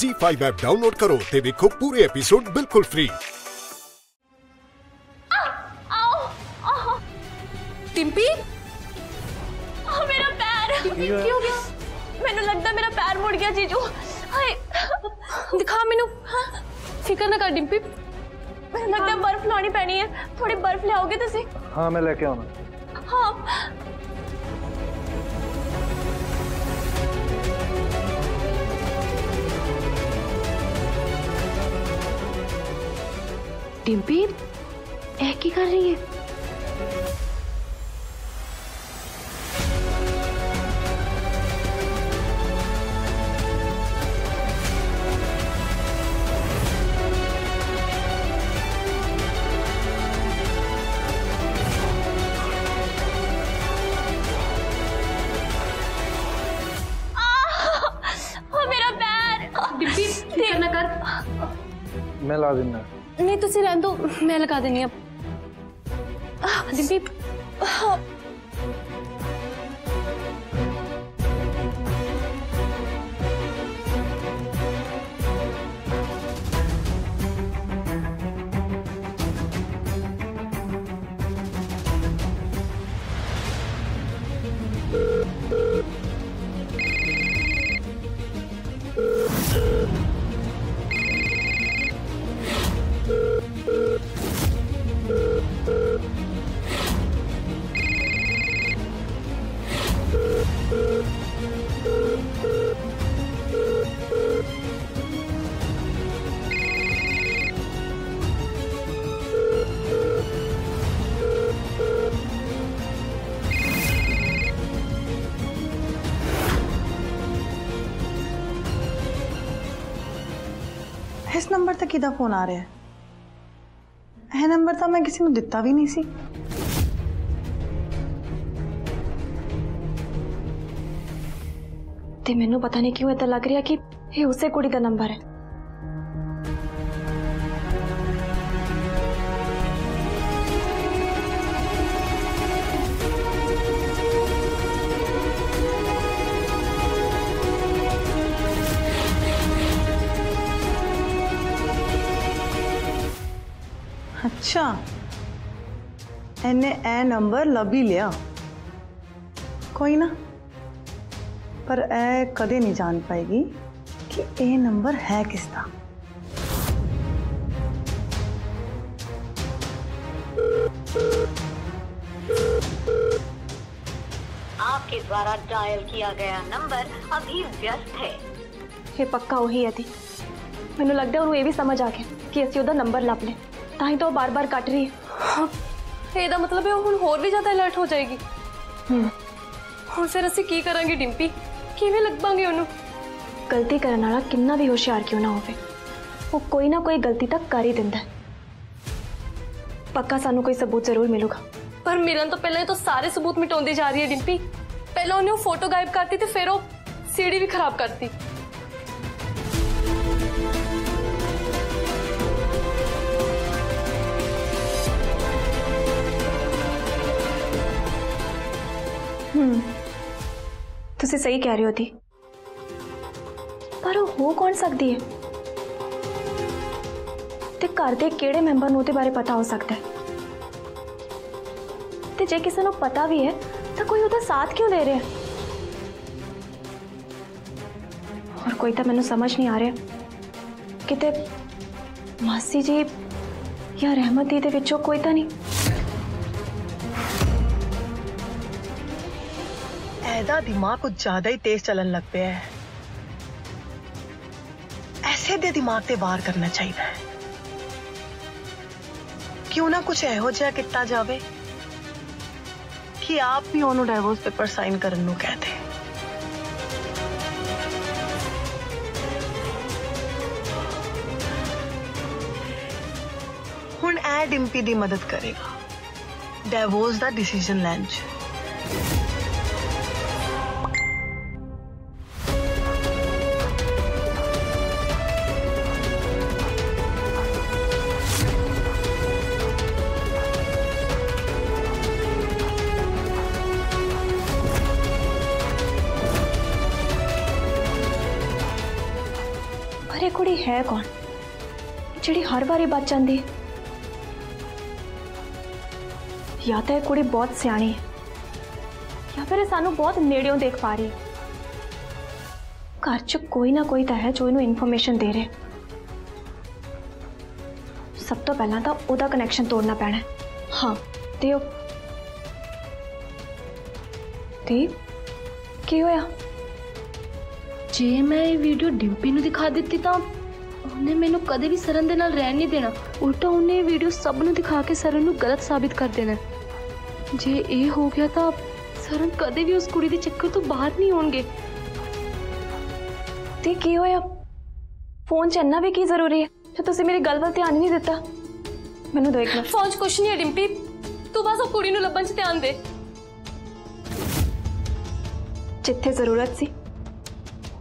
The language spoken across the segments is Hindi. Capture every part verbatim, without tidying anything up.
ज़ी फ़ाइव ऐप डाउनलोड करो ते देखो पूरे एपिसोड बिल्कुल फ्री। टिम्पी, मेरा पैर क्यों गया? मैंने लगता मेरा पैर मुड़ गया जीजू। हाय, दिखा मैनू। फिकर ना कर टिम्पी, मैंने लगता बर्फ लानी पैनी है। थोड़ी बर्फ ले आओगे तुसी? हाँ मैं लेके आऊंगा। हाँ टिम्पी, ऐ की कर रही है? आ, ओ मेरा पैर। टिम्पी ठीक ना कर, मैं ला देना। नहीं तुसी रहन दो, मैं लगा देनी। अब दिम्पी इस नंबर तक किदा फोन आ रहा है? यह नंबर तो मैं किसी को दिता भी नहीं सी। ते मैनू पता नहीं क्यों ऐसा लग रहा कि ये उसे कुड़ी का नंबर है। अच्छा, एने ए नंबर लभी लिया। कोई ना, पर ए कदे नहीं जान पाएगी कि ए नंबर है किसका। आपके द्वारा डायल किया गया नंबर अभी व्यस्त है। ये पक्का वही है थी। मैंने लगता है उन्हें ये भी समझ आ गया कि ऐसी उधर नंबर लाभ ले। ताही तो बार बार काट रही है। हाँ, एदा मतलब है हम और भी ज्यादा अलर्ट हो जाएगी। हम फिर असं की करांगे डिम्पी? किवें लग पांगे उन्होंने? गलती करने वाला कितना भी होशियार क्यों ना होवे, वो कोई ना कोई गलती तक कर ही दिंदा है। पक्का सानू कोई सबूत जरूर मिलेगा। पर मिलन तो पहले तो सारे सबूत मिटाउंदी जा रही है डिम्पी। पहले उन्हें फोटो गायब करती तो फिर वो सीढ़ी भी खराब करती। तुसे सही कह रही होती, पर वो हो कौन सकती है? ते घर के केड़े मैंबर नूं ते बारे पता हो सकता है? ते जे किसी नूं पता भी है तो कोई उहदा साथ क्यों दे रहा है? और कोई तो मैनूं समझ नहीं आ रहा कि ते मासी जी या रहमत दी दे विचों कोई तो नहीं। ऐदा दिमाग कुछ ज्यादा ही तेज चलन लग पे है। ऐसे दे दिमाग ते वार करना चाहिए। क्यों ना कुछ एहो जिहा किता जावे कि आप भी ओनू डाइवोर्स पेपर साइन करन नू कह दे। हुण ऐ डिम्पी दी मदद करेगा डाइवोर्स दा डिसीजन लैण च। अरे कुड़ी है कौन जी हर बार बच जाती या तो यह कुड़ी बहुत सियाणी या फिर सानू बहुत नेड़ियों देख पा रही। घर च कोई ना कोई तो है जो इनू इनफॉर्मेशन दे रहे। सब तो पहला तो वह कनैक्शन तोड़ना पैना। हाँ तो की होया जे मैं ये वीडियो डिम्पी नू दिखा दिती तो उन्हें मैनू कदे भी सरन दे नाल रहन नहीं देना। उल्टा उन्हें ये वीडियो सब नू दिखा के सरन नू गलत साबित कर देना। जे ये हो गया तो सरन कदे भी उस कुड़ी दे चक्कर तो बाहर नहीं होंगे। ते की होया फोन चलना भी की जरूरी है तो तुसी मेरी गल वल ध्यान ही नहीं दिता। मैनू देखना फोन च कुछ नहीं है डिम्पी, तू बस उस कुड़ी नू लभण च ध्यान दे। जिथे जरूरत सी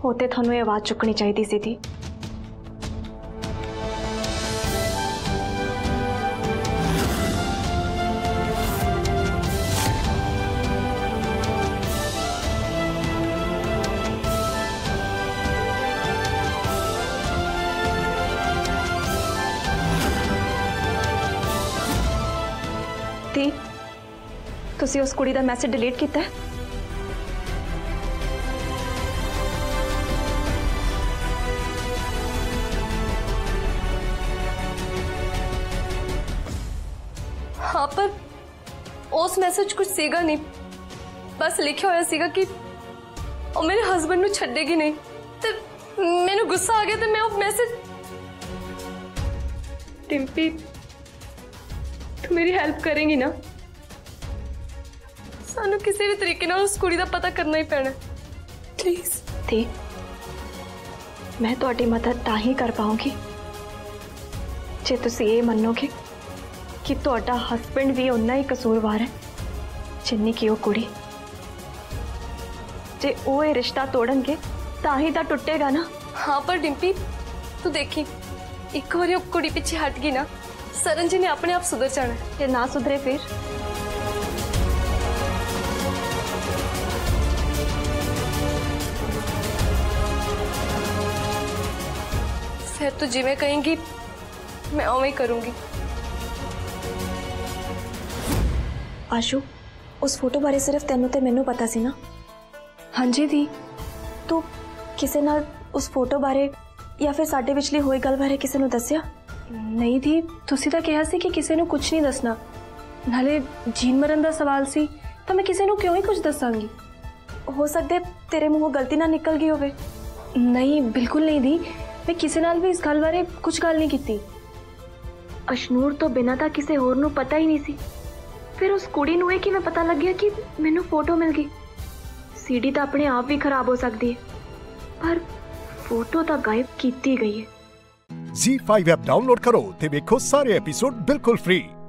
होते थानू आवाज चुकनी चाहिए सी थी। तुसी उस कुड़ी दा मैसेज डिलीट किया है? हाँ पर उस मैसेज कुछ सीगा नहीं, बस लिखा होया सीगा कि और मेरे हस्बैंड नू छड्डेगी नहीं। तो मैनू गुस्सा आ गया तो मैं वो मैसेज। डिम्पी तू मेरी हेल्प करेंगी ना? सानू किसी भी तरीके ना उस कुड़ी दा पता करना ही पैना। प्लीज दी मैं तुहाडी मदद ता ही कर पाऊंगी जे तुसीं ये मन्नोगे कि तुहाडा हस्बैंड भी उन्ना ही कसूरवार है जिन्नी कि वो कुड़ी। जे वो ये रिश्ता तोड़नगे तां ही तां टुटेगा ना। हाँ पर डिम्पी तू देखी एक बार वो कुड़ी पिछे हट गई ना सरन जी ने अपने आप सुधर जाना। जे ना सुधरे फिर फिर तू जिवें कहेंगी मैं उवें करूंगी। आशु उस फोटो बारे सिर्फ तेनों ते मैनू पता सी ना? हाँ जी दी तू किसी नाल उस फोटो बारे या फिर साडे विचली होई गल बारे किसी नू दस्या नहीं? दी तुसी तां कहा सी कि किसी नू कुछ नहीं दसना, नाले जीन मरन दा सवाल सी तो मैं किसी नू क्यों ही कुछ दसांगी। हो सकदे तेरे मूंहों गलती ना निकल गई होवे। नहीं बिल्कुल नहीं दी, मैं किसी नाल भी इस गल बारे कुछ गल नहीं कीती। अशनूर तो बिना तां किसी होर नू पता ही नहीं सी। फिर उस कुड़ी नूं कि मैं पता लग गया कि मैनू फोटो मिल गई। सीडी तो अपने आप भी खराब हो सकती है पर फोटो तो गायब की गई है। ज़ी फाइव ऐप डाउनलोड करो ते देखो सारे एपिसोड बिल्कुल फ्री।